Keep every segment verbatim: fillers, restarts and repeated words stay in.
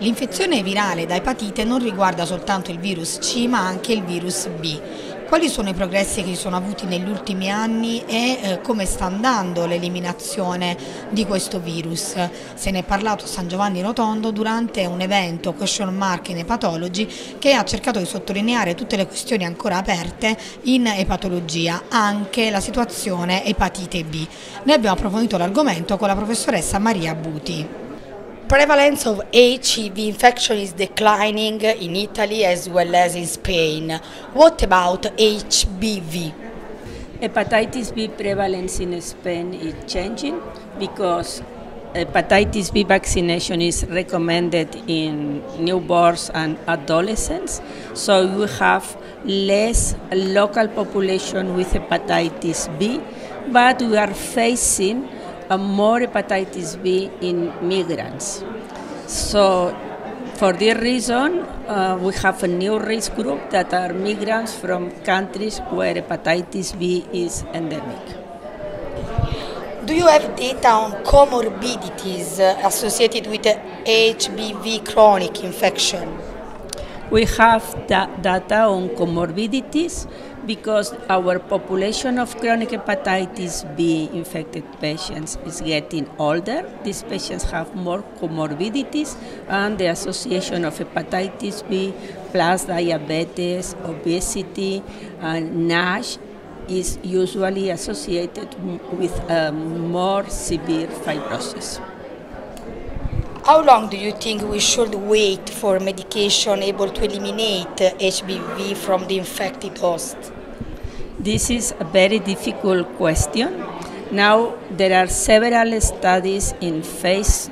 L'infezione virale da epatite non riguarda soltanto il virus C ma anche il virus B. Quali sono i progressi che si sono avuti negli ultimi anni e eh, come sta andando l'eliminazione di questo virus? Se ne è parlato a San Giovanni Rotondo durante un evento Question Marks in Hepatology che ha cercato di sottolineare tutte le questioni ancora aperte in epatologia, anche la situazione epatite B. Ne abbiamo approfondito l'argomento con la professoressa Maria Buti. Prevalence of H B V infection is declining in Italy as well as in Spain. What about H B V? Hepatitis B prevalence in Spain is changing because hepatitis B vaccination is recommended in newborns and adolescents. So you have less local population with hepatitis B, but we are facing and more hepatitis B in migrants. So for this reason uh, we have a new risk group that are migrants from countries where hepatitis B is endemic. Do you have data on comorbidities associated with the H B V chronic infection? We have data on comorbidities because our population of chronic hepatitis B infected patients is getting older. These patients have more comorbidities, and the association of hepatitis B plus diabetes, obesity, and NASH is usually associated with um, more severe fibrosis. How long do you think we should wait for medication able to eliminate H B V from the infected host? This is a very difficult question. Now there are several studies in phase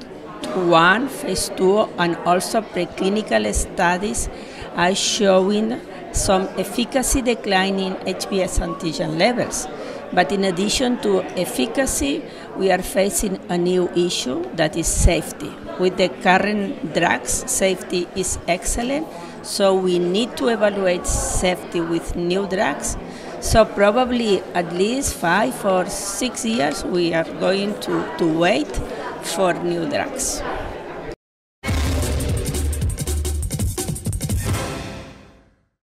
one, phase two, and also preclinical studies are showing some efficacy decline in H B S antigen levels. But in addition to efficacy, we are facing a new issue that is safety. With the current drugs, safety is excellent, so we need to evaluate safety with new drugs. So probably at least five or six years we are going to, to wait for new drugs.